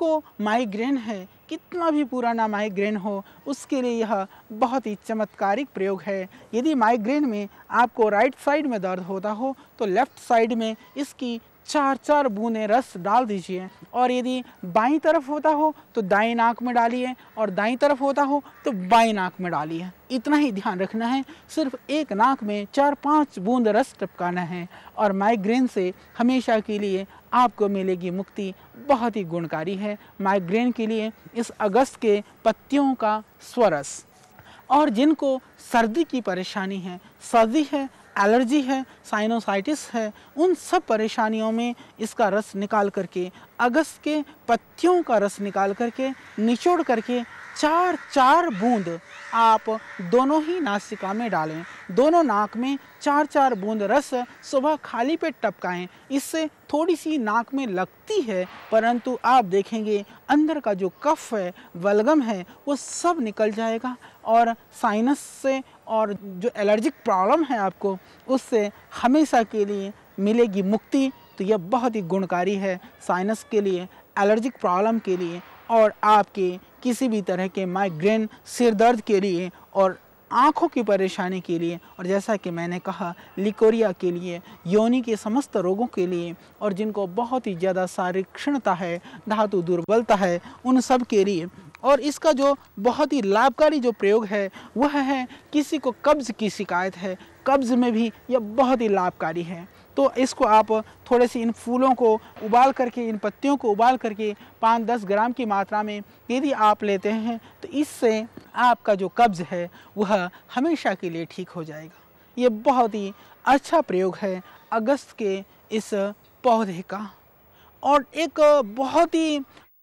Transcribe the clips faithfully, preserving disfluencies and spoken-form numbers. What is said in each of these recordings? जिनको माइग्रेन है, कितना भी पुराना माइग्रेन हो, उसके लिए यह बहुत ही चमत्कारिक प्रयोग है। यदि माइग्रेन में आपको राइट साइड में दर्द होता हो तो लेफ़्ट साइड में इसकी चार चार बूंदें रस डाल दीजिए, और यदि बाईं तरफ होता हो तो दाईं नाक में डालिए, और दाईं तरफ होता हो तो बाईं नाक में डालिए। इतना ही ध्यान रखना है, सिर्फ एक नाक में चार पांच बूंद रस टपकाना है और माइग्रेन से हमेशा के लिए आपको मिलेगी मुक्ति। बहुत ही गुणकारी है माइग्रेन के लिए इस अगस्त के पत्तियों का स्वरस। और जिनको सर्दी की परेशानी है, सर्दी है, एलर्जी है, साइनोसाइटिस है, उन सब परेशानियों में इसका रस निकाल करके, अगस्त के पत्तियों का रस निकाल करके, निचोड़ करके चार चार बूंद आप दोनों ही नासिका में डालें, दोनों नाक में चार चार बूंद रस सुबह खाली पेट टपकाएं। इससे थोड़ी सी नाक में लगती है, परंतु आप देखेंगे अंदर का जो कफ है, बलगम है, वो सब निकल जाएगा और साइनस से और जो एलर्जिक प्रॉब्लम है आपको, उससे हमेशा के लिए मिलेगी मुक्ति। तो यह बहुत ही गुणकारी है साइनस के लिए, एलर्जिक प्रॉब्लम के लिए, और आपके किसी भी तरह के माइग्रेन, सिर दर्द के लिए, और आँखों की परेशानी के लिए, और जैसा कि मैंने कहा लिकोरिया के लिए, योनि के समस्त रोगों के लिए, और जिनको बहुत ही ज़्यादा शारीरिक क्षीणता है, धातु दुर्बलता है, उन सब के लिए। और इसका जो बहुत ही लाभकारी जो प्रयोग है वह है, किसी को कब्ज़ की शिकायत है, कब्ज़ में भी यह बहुत ही लाभकारी है। तो इसको आप थोड़े से इन फूलों को उबाल करके, इन पत्तियों को उबाल करके पाँच दस ग्राम की मात्रा में यदि आप लेते हैं तो इससे आपका जो कब्ज़ है वह हमेशा के लिए ठीक हो जाएगा। ये बहुत ही अच्छा प्रयोग है अगस्त के इस पौधे का। और एक बहुत ही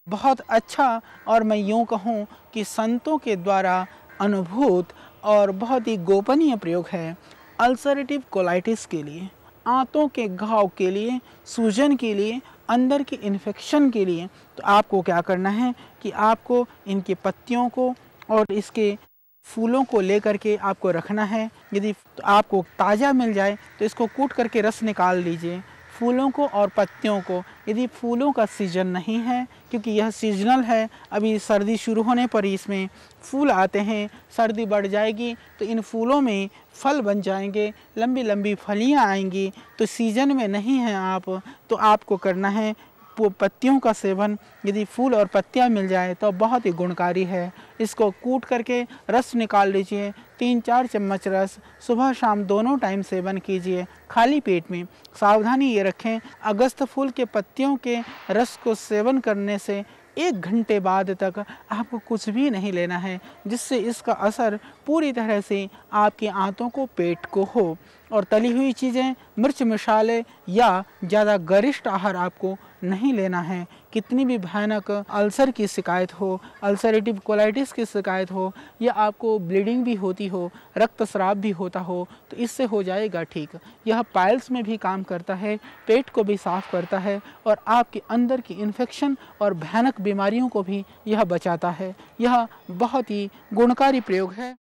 बहुत अच्छा, और मैं यूँ कहूँ कि संतों के द्वारा अनुभूत और बहुत ही गोपनीय प्रयोग है अल्सरेटिव कोलाइटिस के लिए, आंतों के घाव के लिए, सूजन के लिए, अंदर के इन्फेक्शन के लिए। तो आपको क्या करना है कि आपको इनकी पत्तियों को और इसके फूलों को ले करके आपको रखना है। यदि तो आपको ताज़ा मिल जाए तो इसको कूट करके रस निकाल लीजिए, फूलों को और पत्तियों को। यदि फूलों का सीजन नहीं है, क्योंकि यह सीजनल है, अभी सर्दी शुरू होने पर ही इसमें फूल आते हैं, सर्दी बढ़ जाएगी तो इन फूलों में फल बन जाएंगे, लंबी लंबी फलियां आएंगी। तो सीजन में नहीं है आप, तो आपको करना है पत्तियों का सेवन। यदि फूल और पत्तियां मिल जाए तो बहुत ही गुणकारी है। इसको कूट करके रस निकाल लीजिए, तीन चार चम्मच रस सुबह शाम दोनों टाइम सेवन कीजिए खाली पेट में। सावधानी ये रखें, अगस्त फूल के पत्तियों के रस को सेवन करने से एक घंटे बाद तक आपको कुछ भी नहीं लेना है, जिससे इसका असर पूरी तरह से आपके आंतों को, पेट को हो। और तली हुई चीज़ें, मिर्च मसाले या ज़्यादा गरिष्ठ आहार आपको नहीं लेना है। कितनी भी भयानक अल्सर की शिकायत हो, अल्सरेटिव कोलाइटिस की शिकायत हो, या आपको ब्लीडिंग भी होती हो, रक्तस्राव भी होता हो, तो इससे हो जाएगा ठीक। यह पाइल्स में भी काम करता है, पेट को भी साफ करता है, और आपके अंदर की इन्फेक्शन और भयानक बीमारियों को भी यह बचाता है। यह बहुत ही गुणकारी प्रयोग है।